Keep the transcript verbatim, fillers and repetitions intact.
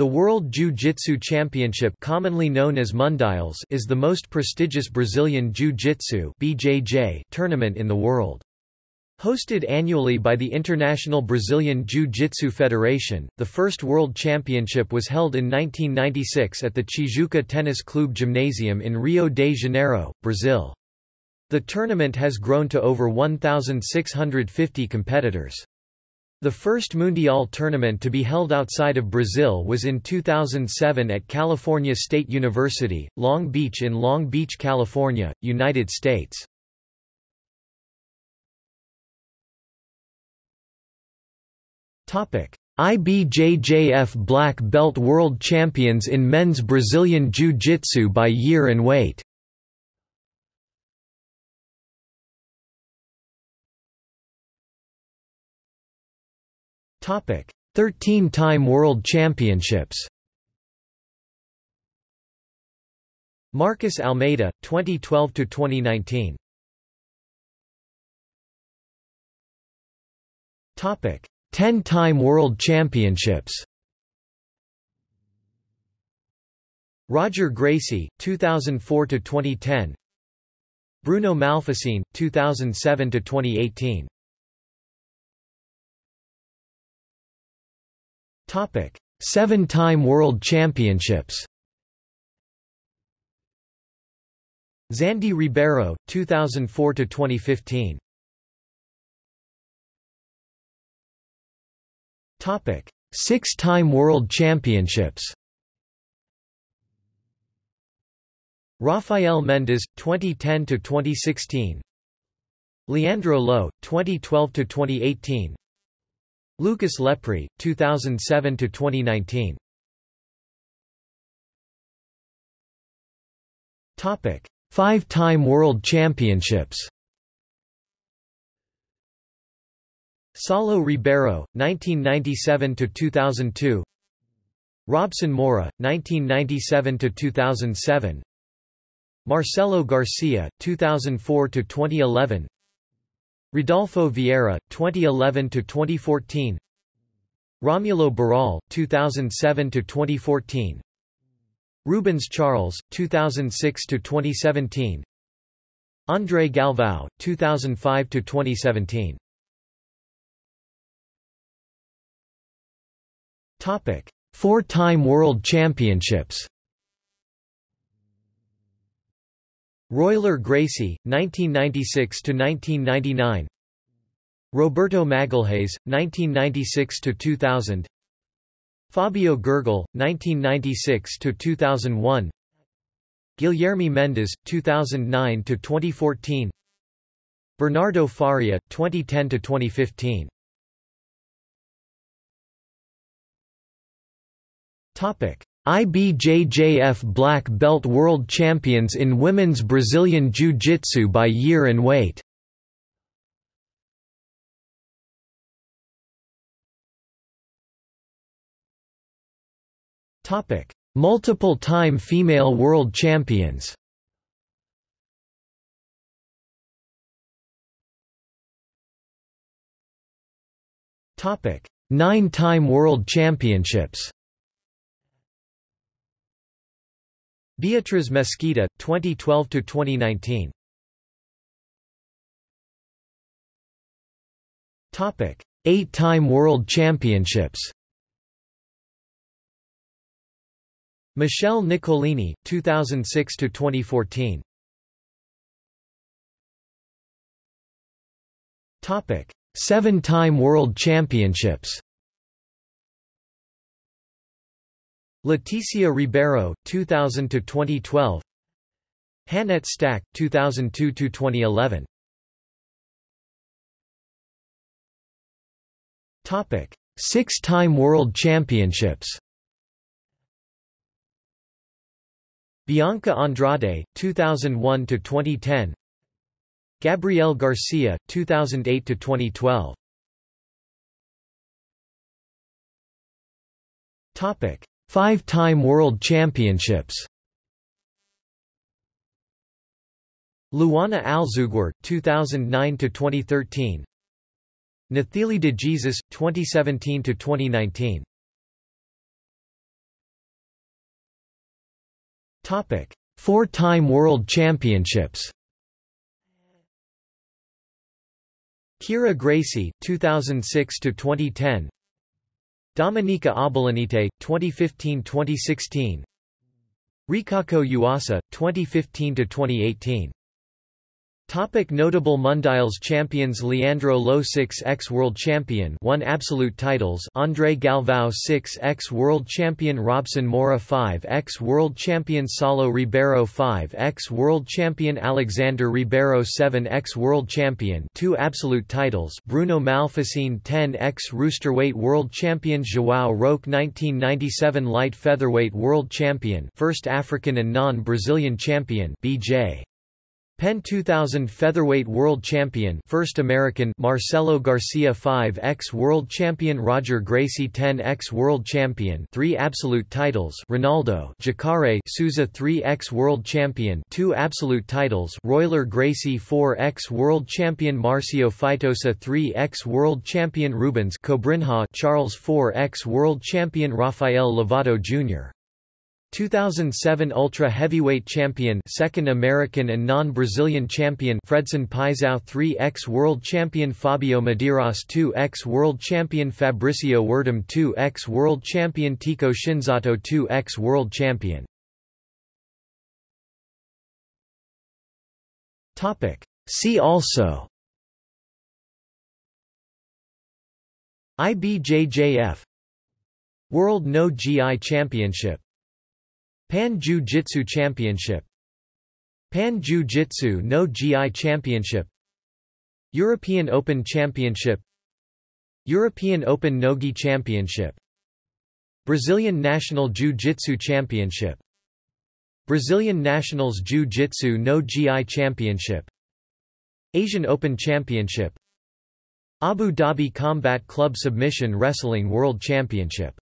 The World Jiu-Jitsu Championship, commonly known as Mundials, is the most prestigious Brazilian Jiu-Jitsu (B J J) tournament in the world. Hosted annually by the International Brazilian Jiu-Jitsu Federation, the first World Championship was held in nineteen ninety-six at the Chijuca Tennis Club Gymnasium in Rio de Janeiro, Brazil. The tournament has grown to over one thousand six hundred fifty competitors. The first Mundial tournament to be held outside of Brazil was in two thousand seven at California State University, Long Beach in Long Beach, California, United States. I B J J F Black Belt World Champions in Men's Brazilian Jiu-Jitsu by year and weight. thirteen-time World Championships. Marcus Almeida, twenty twelve to twenty nineteen. ten-time World Championships. Roger Gracie, two thousand four to twenty ten. Bruno Malfacine, two thousand seven to twenty eighteen. Topic: seven-time World Championships. Xande Ribeiro, two thousand four to twenty fifteen. Topic: six-time World Championships. Rafael Mendes, twenty ten to twenty sixteen. Leandro Lo, twenty twelve to twenty eighteen. Lucas Lepre, two thousand seven to twenty nineteen. Topic: five-time World Championships. Saulo Ribeiro, nineteen ninety-seven to two thousand two. Robson Moura, nineteen ninety-seven to two thousand seven. Marcelo Garcia, two thousand four to twenty eleven. Rodolfo Vieira, twenty eleven to twenty fourteen. Romulo Barral, two thousand seven to twenty fourteen. Rubens Charles, two thousand six to twenty seventeen. Andre Galvao, two thousand five to twenty seventeen. Topic: four-time World Championships. Royler Gracie, nineteen ninety-six to nineteen ninety-nine. Roberto Magalhães, nineteen ninety-six to two thousand. Fabio Gurgel, nineteen ninety-six to two thousand one. Guilherme Mendes, two thousand nine to twenty fourteen. Bernardo Faria, twenty ten to twenty fifteen. Topic: I B J J F Black Belt World Champions in Women's Brazilian Jiu-Jitsu by year and weight. Topic: multiple-time female world champions. Topic: nine-time world championships. Beatriz Mesquita, twenty twelve to twenty nineteen. Topic: eight-time World Championships. Michelle Nicolini, two thousand six to twenty fourteen. Topic: seven-time World Championships. Leticia Ribeiro, two thousand to twenty twelve. Hannette Stack, two thousand two to twenty eleven. Topic: six-time World Championships. Bianca Andrade, two thousand one to twenty ten. Gabriel Garcia, two thousand eight to twenty twelve. Topic: five-time World Championships. Luana Alzugur, two thousand nine to twenty thirteen. Nathili de Jesus, twenty seventeen to twenty nineteen. Four-time World Championships. Kira Gracie, two thousand six to twenty ten. Dominika Abolinite, twenty fifteen to twenty sixteen. Rikako Yuasa, twenty fifteen to twenty eighteen. Topic: notable Mundials champions. Leandro Lo, six X world champion, won absolute titles. Andre Galvao, six X world champion. Robson Moura, five X world champion. Saulo Ribeiro, five X world champion. Alexander Ribeiro, seven X world champion, two absolute titles. Bruno Malfacine, ten X roosterweight world champion. João Roque, nineteen ninety-seven light featherweight world champion, first African and non-Brazilian champion. B J Penn, two thousand featherweight world champion, first American. Marcelo Garcia, five X world champion. Roger Gracie, ten X world champion, three absolute titles. Ronaldo Jacare Souza, three X world champion, two absolute titles. Royler Gracie, four X world champion. Marcio Feitosa, three X world champion. Rubens Cobrinha Charles, four X world champion. Rafael Lovato Junior two thousand seven ultra heavyweight champion, second American and non-Brazilian champion. Fredson Paizao, three X world champion. Fabio Medeiros, two X world champion. Fabricio Werdum, two X world champion. Tico Shinzato, two X world champion. Topic: see also. I B J J F World No Gi Championship, Pan Jiu-Jitsu Championship, Pan Jiu-Jitsu No Gi Championship, European Open Championship, European Open No Gi Championship, Brazilian National Jiu-Jitsu Championship, Brazilian Nationals Jiu-Jitsu No Gi Championship, Asian Open Championship, Abu Dhabi Combat Club Submission Wrestling World Championship.